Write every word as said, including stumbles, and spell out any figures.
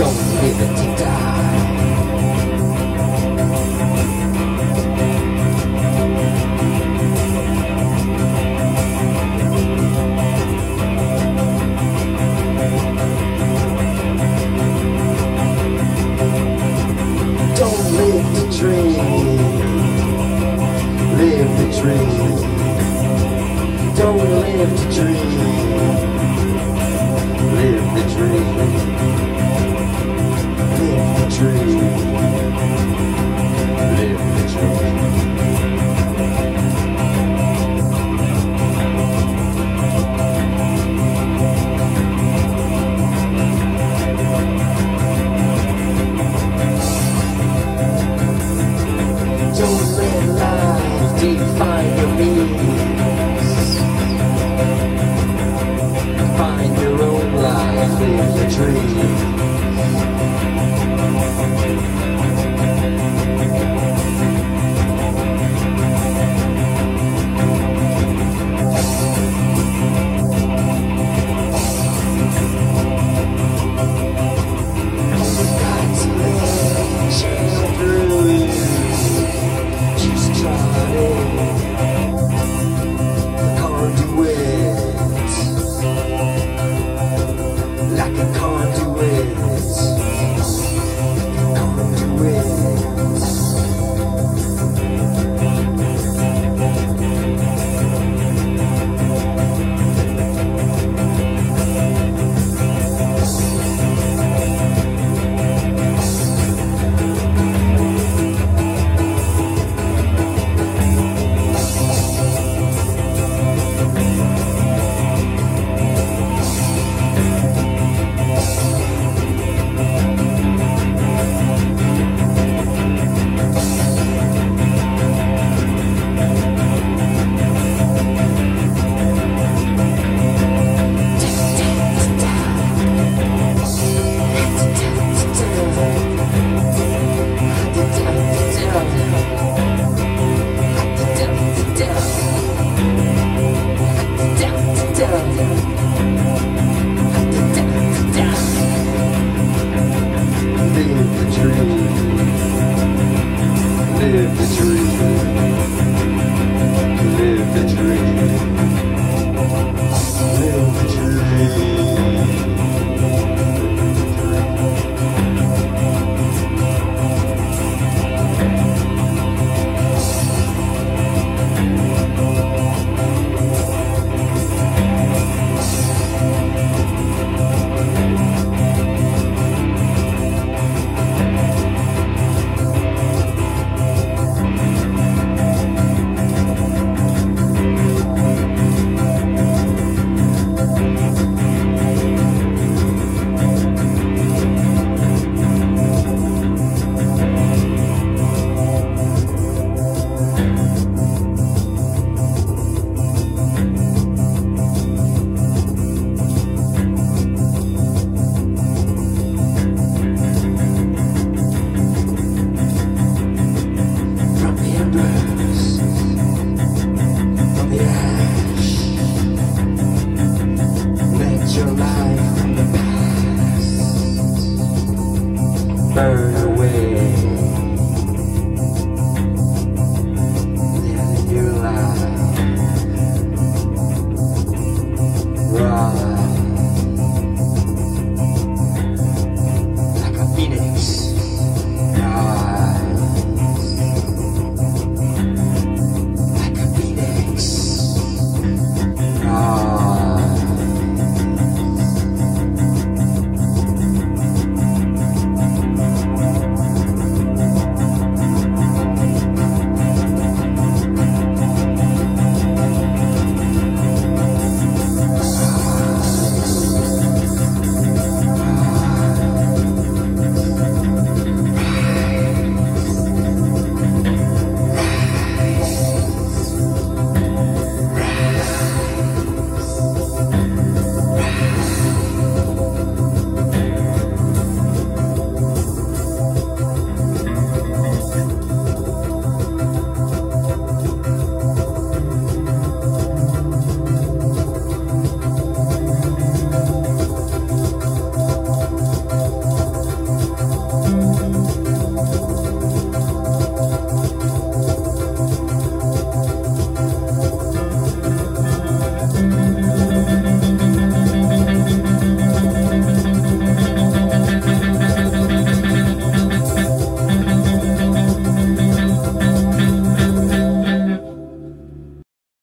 don't give it to